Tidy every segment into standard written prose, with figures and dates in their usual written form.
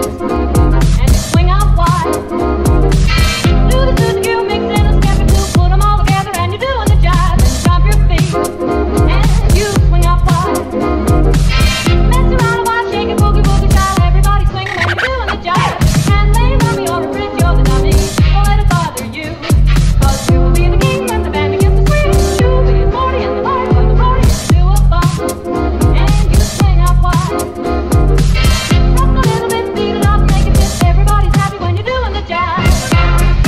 Now just what else are we supposed to do? Take a tool now, Texas, and give me a chance. See, you're all mixed up because the judge is dancing. Well, tell me some more.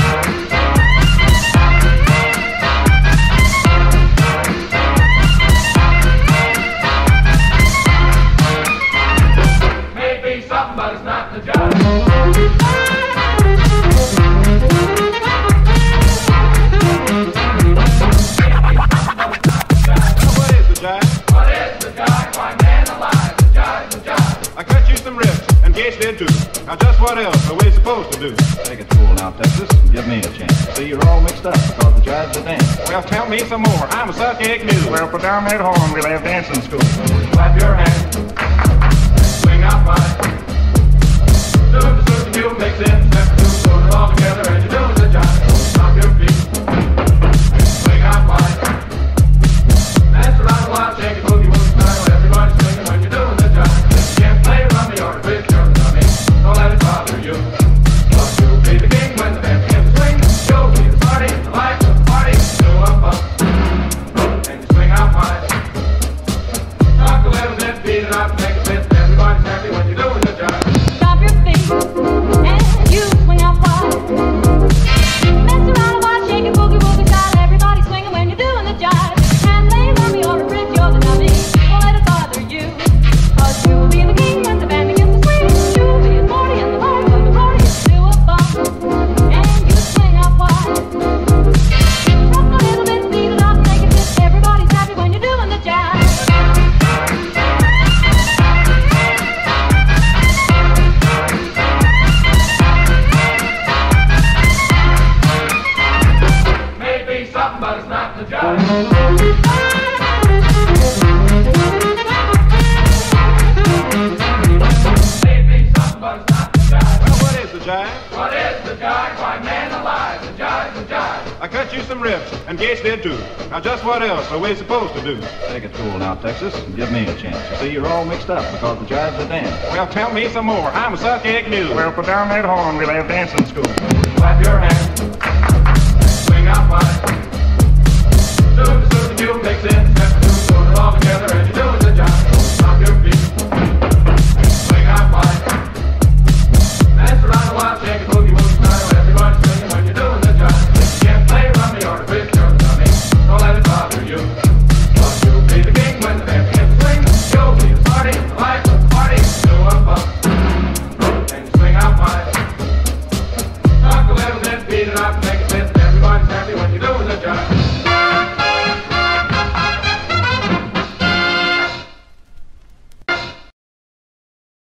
I'm a psychic mule. Well, for down at home, we'll have dancing school. Clap your hands. Swing out mine. Soon as the mule makes sense. Step two, put it all together and you're doing the job. Stop your feet. Swing out mine. That's the right one. Shake it, boogie, woogie style. Everybody's swinging when you're doing the job. You can't play around the yard. Don't let it bother you. Cause you'll be the king when the band begins to swing. You'll be the party, the life of the party. So up, and you swing out wide. Talk a little bit, beat it up, make a bit. Everybody's happy when you're doing the job. Stop your feet, and you swing out wide. Mess around a while, shake it, boogie, woogie style. Everybody's swinging when you're doing the job. And they love me, you're a bridge, you're the dummy. Don't let it bother you. Cause you'll be the king when the band begins to swing. And Gates did too. Now just what else are we supposed to do? Take a tool now, Texas, and give me a chance. You see, you're all mixed up because the jive's a dance. Well, tell me some more. I'm a psychic mule. Well, for down at home, we'll have dancing school. Clap your hands. Swing out wide.